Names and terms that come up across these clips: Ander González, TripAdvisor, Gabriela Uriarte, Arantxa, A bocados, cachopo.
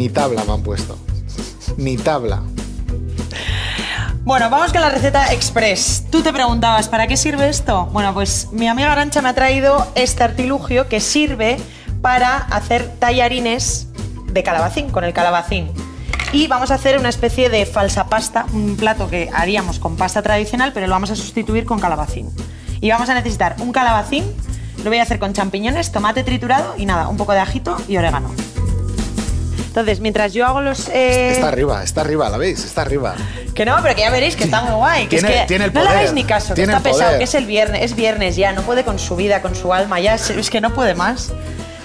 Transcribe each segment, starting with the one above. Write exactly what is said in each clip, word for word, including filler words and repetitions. Ni tabla me han puesto. Ni tabla. Bueno, vamos con la receta express. Tú te preguntabas, ¿para qué sirve esto? Bueno, pues mi amiga Arantxa me ha traído este artilugio que sirve para hacer tallarines de calabacín, con el calabacín. Y vamos a hacer una especie de falsa pasta, un plato que haríamos con pasta tradicional, pero lo vamos a sustituir con calabacín. Y vamos a necesitar un calabacín, lo voy a hacer con champiñones, tomate triturado y nada, un poco de ajito y orégano. Entonces, mientras yo hago los... Eh... Está arriba, está arriba, ¿la veis? Está arriba. Que no, pero que ya veréis que está muy guay. Que tiene, es que tiene el poder. No le hagáis ni caso, que está pesado, que es el viernes, es viernes ya, no puede con su vida, con su alma, ya es, es que no puede más.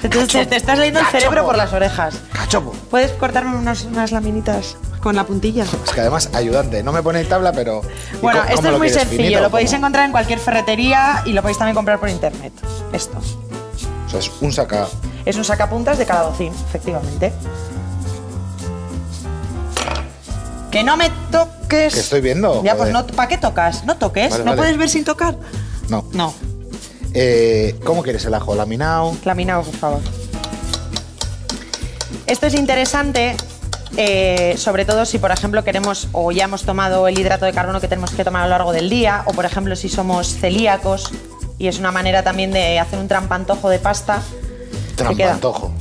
Entonces cachopo, te, te estás leyendo cachopo, el cerebro por las orejas. Cachopo. ¿Puedes cortarme unas, unas laminitas con la puntilla? Es que además, ayudante, no me pone tabla, pero... Bueno, cómo, esto cómo es muy sencillo, finito, lo podéis encontrar en cualquier ferretería y lo podéis también comprar por internet. Esto. O sea, es un saca... Es un sacapuntas de calabacín, efectivamente. Que no me toques. Que estoy viendo. Ya, pues no, ¿para qué tocas? No toques. Vale, ¿no vale. puedes ver sin tocar? No. No. Eh, ¿Cómo quieres el ajo? ¿Laminado? Laminado, por favor. Esto es interesante, eh, sobre todo si, por ejemplo, queremos o ya hemos tomado el hidrato de carbono que tenemos que tomar a lo largo del día, o, por ejemplo, si somos celíacos, y es una manera también de hacer un trampantojo de pasta. Trampantojo.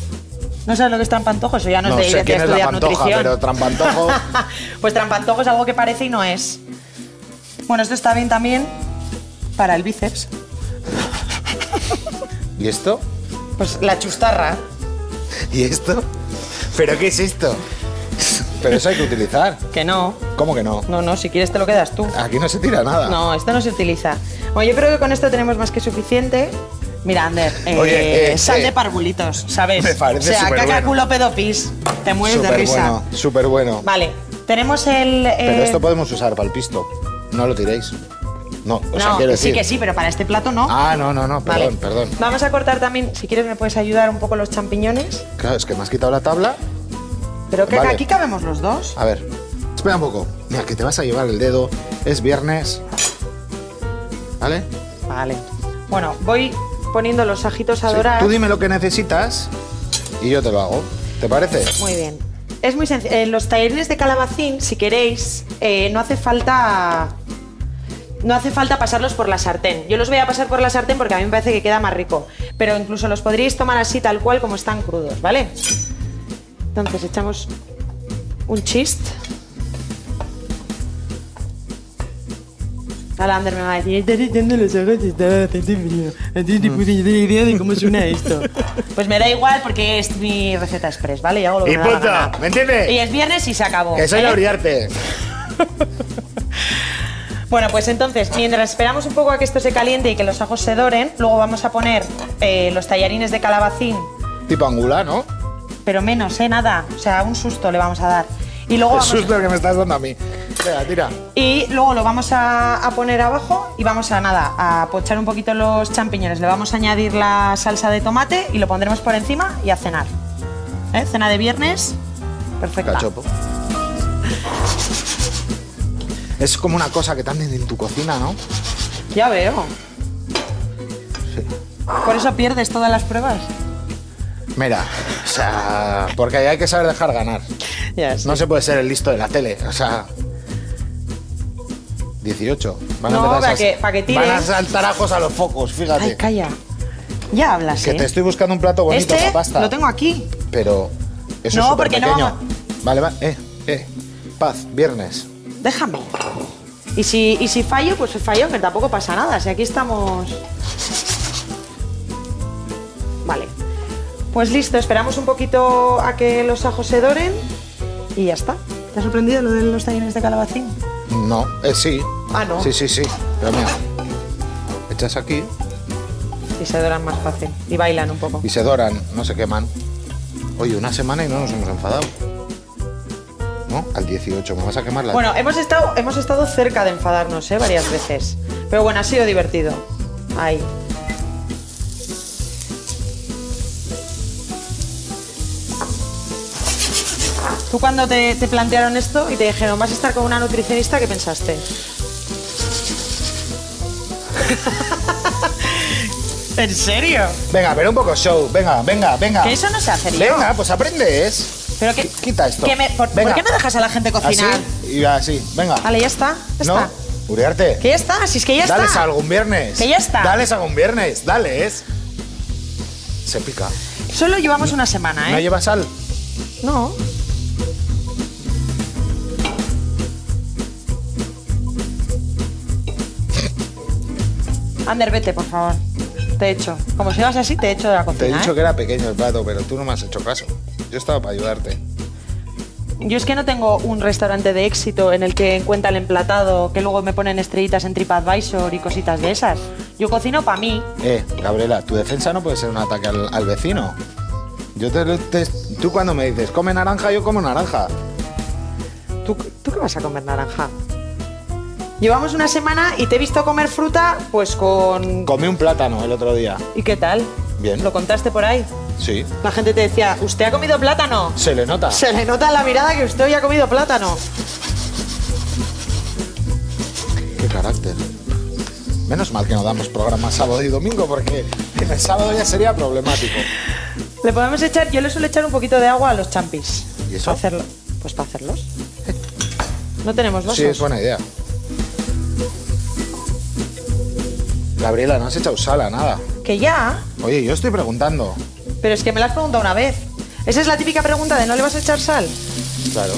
¿No sabes lo que es trampantojo? Eso ya no, no es de ir a estudiar nutrición. Pero trampantojo... Pues trampantojo es algo que parece y no es. Bueno, esto está bien también para el bíceps. ¿Y esto? Pues la chustarra. ¿Y esto? ¿Pero qué es esto? Pero eso hay que utilizar. Que no. ¿Cómo que no? No, no, si quieres te lo quedas tú. Aquí no se tira nada. No, esto no se utiliza. Bueno, yo creo que con esto tenemos más que suficiente. Mira, Ander, eh, Oye, eh, sal eh, de parvulitos, ¿sabes? Me parece súper bueno. O sea, caca, culo, pedo, pis. Te mueres de risa. Súper bueno, súper bueno. Vale, tenemos el... Eh... Pero esto podemos usar para el pisto. No lo tiréis. No, o sea, quiero decir... sí que sí, pero para este plato no. Ah, no, no, no, perdón, vale. perdón. Vamos a cortar también, si quieres me puedes ayudar un poco los champiñones. Claro, es que me has quitado la tabla. Pero que vale. aquí cabemos los dos. A ver, espera un poco. Mira, que te vas a llevar el dedo, es viernes. ¿Vale? Vale. Bueno, voy poniendo los ajitos a sí. dorar. Tú dime lo que necesitas y yo te lo hago. ¿Te parece? Muy bien. Es muy sencillo. En los tallarines de calabacín, si queréis, eh, no hace falta... No hace falta pasarlos por la sartén. Yo los voy a pasar por la sartén porque a mí me parece que queda más rico. Pero incluso los podríais tomar así, tal cual, como están crudos, ¿vale? Entonces echamos un chist. Ahora Ander me va a decir, estás echando los ojos y está bastante frío. No tienes ni puta idea de cómo suena esto. Pues me da igual porque es mi receta express, ¿vale? Y hago lo que me da la gana. ¿Me entiendes? Y es viernes y se acabó. Que soy la Uriarte. Bueno, pues entonces, mientras esperamos un poco a que esto se caliente y que los ajos se doren, luego vamos a poner eh, los tallarines de calabacín. Tipo angular, ¿no? Pero menos, ¿eh? Nada. O sea, un susto le vamos a dar. Y luego... El vamos susto a... que me estás dando a mí. Tira, tira. Y luego lo vamos a, a poner abajo y vamos a, nada, a pochar un poquito los champiñones. Le vamos a añadir la salsa de tomate y lo pondremos por encima y a cenar. ¿Eh? Cena de viernes. Perfecta. Cachopo. Es como una cosa que también en tu cocina, ¿no? Ya veo. Sí. ¿Por eso pierdes todas las pruebas? Mira, o sea, porque hay que saber dejar ganar. Ya, sí. No se puede ser el listo de la tele, o sea... dieciocho. Van a no, para que, pa que tires. Van a saltar ajos a los focos, fíjate. Ay, calla. Ya hablas, que ¿eh? te estoy buscando un plato bonito para pasta. Lo tengo aquí. Pero eso no, es porque pequeño. No. Vale, vale, eh, eh. Paz, viernes. Déjame. Y si, y si fallo, pues fallo, que tampoco pasa nada. Si aquí estamos... Vale. Pues listo, esperamos un poquito a que los ajos se doren y ya está. ¿Te ha sorprendido lo de los tallarines de calabacín? No, eh, sí. Ah, ¿no? Sí, sí, sí. Pero mira, echas aquí... Y se doran más fácil. Y bailan un poco. Y se doran, no se queman. Oye, una semana y no nos hemos enfadado. ¿No? Al dieciocho, me vas a quemar la... Bueno, hemos estado, hemos estado cerca de enfadarnos, ¿eh? Varias veces. Pero bueno, ha sido divertido. Ahí. ¿Tú cuando te, te plantearon esto y te dijeron, vas a estar con una nutricionista, qué pensaste? ¿En serio? Venga, pero un poco show. Venga, venga, venga. Que eso no se hace. Venga, pues aprendes. Pero que, quita esto. Que me, por, ¿por qué no dejas a la gente cocinar? Así, y así, venga. Vale, ya está. Ya ¿No? está. Uriarte. Que ya está, si es que ya Dales está. Dales algún viernes. Que ya está. Dales algún viernes, dales. Se pica. Solo llevamos una semana, ¿eh? ¿No lleva sal? No. Ander, vete, por favor. Te echo. Como si vas así, te echo de la cocina. Te he dicho ¿eh? que era pequeño el plato, pero tú no me has hecho caso. Yo estaba para ayudarte. Yo es que no tengo un restaurante de éxito en el que encuentra el emplatado, que luego me ponen estrellitas en TripAdvisor y cositas de esas. Yo cocino para mí. Eh, Gabriela, tu defensa no puede ser un ataque al, al vecino. Yo te, te, tú cuando me dices, come naranja, yo como naranja. ¿Tú, ¿Tú qué vas a comer naranja? Llevamos una semana y te he visto comer fruta, pues con... Comí un plátano el otro día. ¿Y qué tal? Bien. ¿Lo contaste por ahí? Sí. La gente te decía, ¿usted ha comido plátano? Se le nota. Se le nota en la mirada que usted hoy ha comido plátano. Qué carácter. Menos mal que no damos programas sábado y domingo, porque en el sábado ya sería problemático. Le podemos echar... Yo le suelo echar un poquito de agua a los champis. ¿Y eso? Para hacerlo. Pues para hacerlos. No tenemos vasos. Sí, es buena idea. Gabriela, no has echado sal a nada. ¿Que ya? Oye, yo estoy preguntando. Pero es que me la has preguntado una vez. Esa es la típica pregunta de ¿no le vas a echar sal? Claro.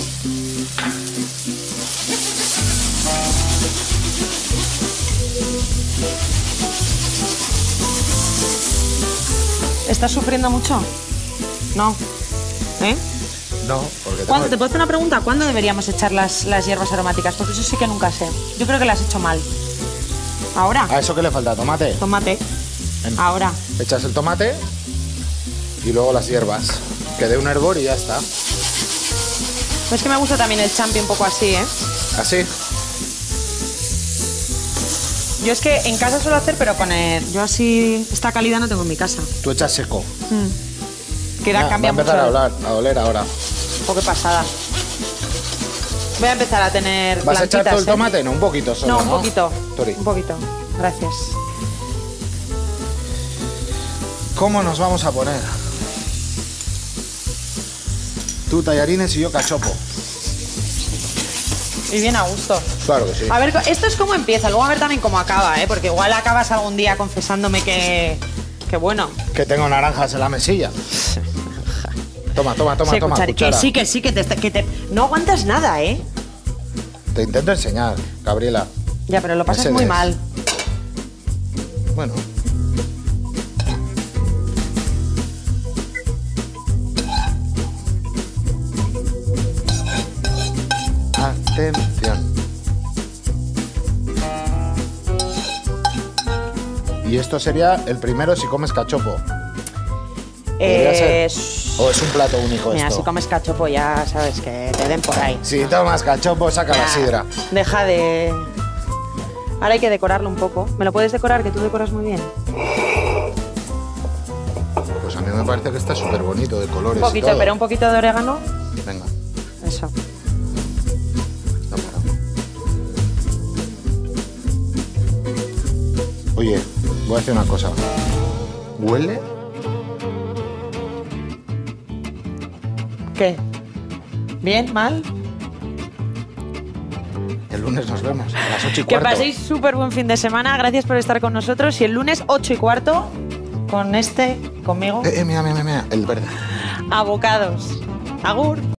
¿Estás sufriendo mucho? No. ¿Eh? No, porque... Tengo... ¿Te puedo hacer una pregunta? ¿Cuándo deberíamos echar las, las hierbas aromáticas? Porque eso sí que nunca sé. Yo creo que las he hecho mal. ¿Ahora? ¿A eso qué le falta? ¿Tomate? Tomate. En... Ahora. Echas el tomate y luego las hierbas. Que dé un hervor y ya está. Pues que me gusta también el champi un poco así, ¿eh? ¿Así? Yo es que en casa suelo hacer, pero poner... Yo así... Esta calidad no tengo en mi casa. Tú echas seco. Mm. Que da cambia mucho. Va a empezar mucho. a, hablar, a oler ahora. Un poco pasada. Voy a empezar a tener ¿Vas a echar todo el ¿eh? tomate? No, un poquito solo, ¿no? un ¿no? poquito. Tori. Un poquito. Gracias. ¿Cómo nos vamos a poner? Tú tallarines y yo cachopo. Y bien a gusto. Claro que sí. A ver, esto es cómo empieza, luego a ver también cómo acaba, ¿eh? Porque igual acabas algún día confesándome que... Que bueno. Que tengo naranjas en la mesilla. Toma, toma, toma, sí, toma, cuchara. Que sí, que sí, que te, que te... No aguantas nada, ¿eh? Te intento enseñar, Gabriela. Ya, pero lo pasas Mercedes. muy mal. Bueno. Atención. Y esto sería el primero si comes cachopo. Eh... ¿O es un plato único Mira, esto? si comes cachopo ya sabes que te den por ahí. Si tomas cachopo, saca ya, la sidra. Deja de... Ahora hay que decorarlo un poco. ¿Me lo puedes decorar? Que tú decoras muy bien. Pues a mí me parece que está súper bonito de colores. Un poquito, y todo. pero un poquito de orégano. Venga. Eso. No, para. Oye, voy a hacer una cosa. ¿Huele? ¿Qué? ¿Bien? ¿Mal? El lunes nos vemos a las ocho y cuarto. Que paséis súper buen fin de semana. Gracias por estar con nosotros. Y el lunes ocho y cuarto, con este, conmigo... Eh, eh mira, mira, mira, el verde. Abocados. Agur.